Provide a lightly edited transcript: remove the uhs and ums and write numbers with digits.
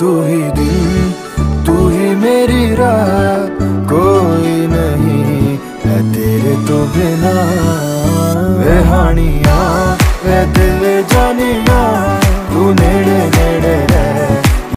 तू ही दिल तू ही मेरी राह, कोई नहीं है तेरे तो बिना। वे हानिया वे दिल जानिया।